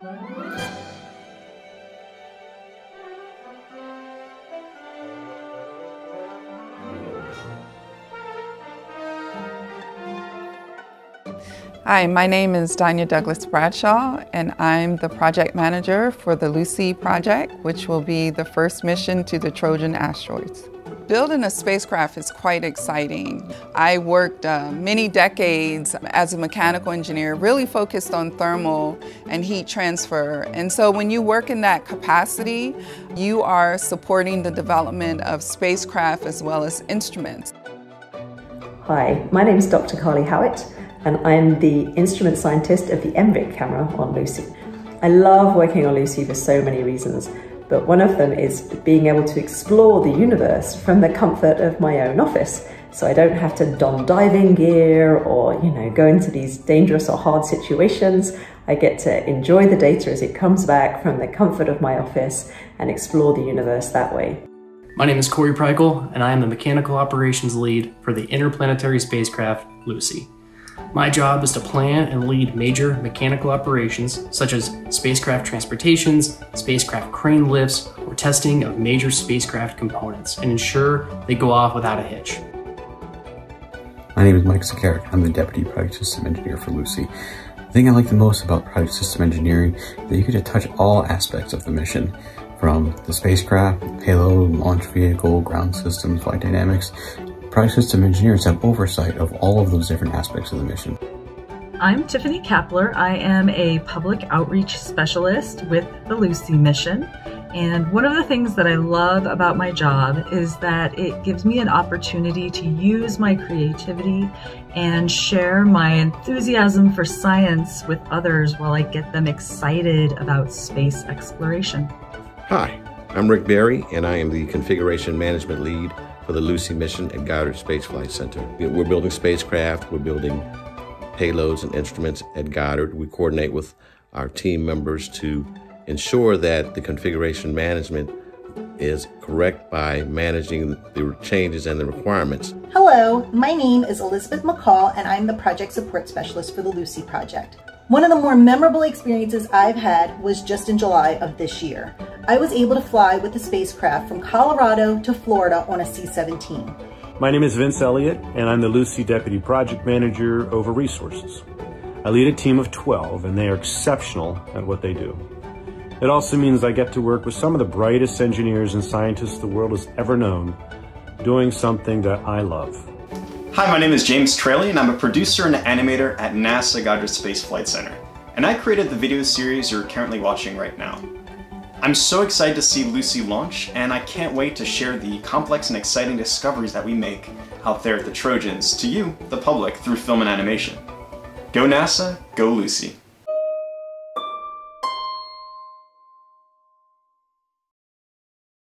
Hi, my name is Donya Douglas Bradshaw, and I'm the project manager for the Lucy project, which will be the first mission to the Trojan asteroids. Building a spacecraft is quite exciting. I worked many decades as a mechanical engineer, really focused on thermal and heat transfer. And so when you work in that capacity, you are supporting the development of spacecraft as well as instruments. Hi, my name is Dr. Carly Howitt, and I'm the instrument scientist of the MVIC camera on Lucy. I love working on Lucy for so many reasons, but one of them is being able to explore the universe from the comfort of my own office. So I don't have to don diving gear or, you know, go into these dangerous or hard situations. I get to enjoy the data as it comes back from the comfort of my office and explore the universe that way. My name is Corey Preichel, and I am the mechanical operations lead for the interplanetary spacecraft Lucy. My job is to plan and lead major mechanical operations such as spacecraft transportations, spacecraft crane lifts, or testing of major spacecraft components and ensure they go off without a hitch. My name is Mike Sikaric. I'm the Deputy Project System Engineer for Lucy. The thing I like the most about Project System Engineering is that you get to touch all aspects of the mission, from the spacecraft, payload, launch vehicle, ground systems, flight dynamics. Project System Engineers have oversight of all of those different aspects of the mission. I'm Tiffany Kapler. I am a public outreach specialist with the Lucy mission. And one of the things that I love about my job is that it gives me an opportunity to use my creativity and share my enthusiasm for science with others while I get them excited about space exploration. Hi, I'm Rick Barry, and I am the Configuration Management Lead for the Lucy mission at Goddard Space Flight Center. We're building spacecraft, we're building payloads and instruments at Goddard. We coordinate with our team members to ensure that the configuration management is correct by managing the changes and the requirements. Hello, my name is Elizabeth McCall, and I'm the project support specialist for the Lucy project. One of the more memorable experiences I've had was just in July of this year. I was able to fly with the spacecraft from Colorado to Florida on a C-17. My name is Vince Elliott, and I'm the Lucy Deputy Project Manager over resources. I lead a team of 12, and they are exceptional at what they do. It also means I get to work with some of the brightest engineers and scientists the world has ever known, doing something that I love. Hi, my name is James Traley, and I'm a producer and animator at NASA Goddard Space Flight Center, and I created the video series you're currently watching right now. I'm so excited to see Lucy launch, and I can't wait to share the complex and exciting discoveries that we make out there at the Trojans to you, the public, through film and animation. Go NASA, go Lucy.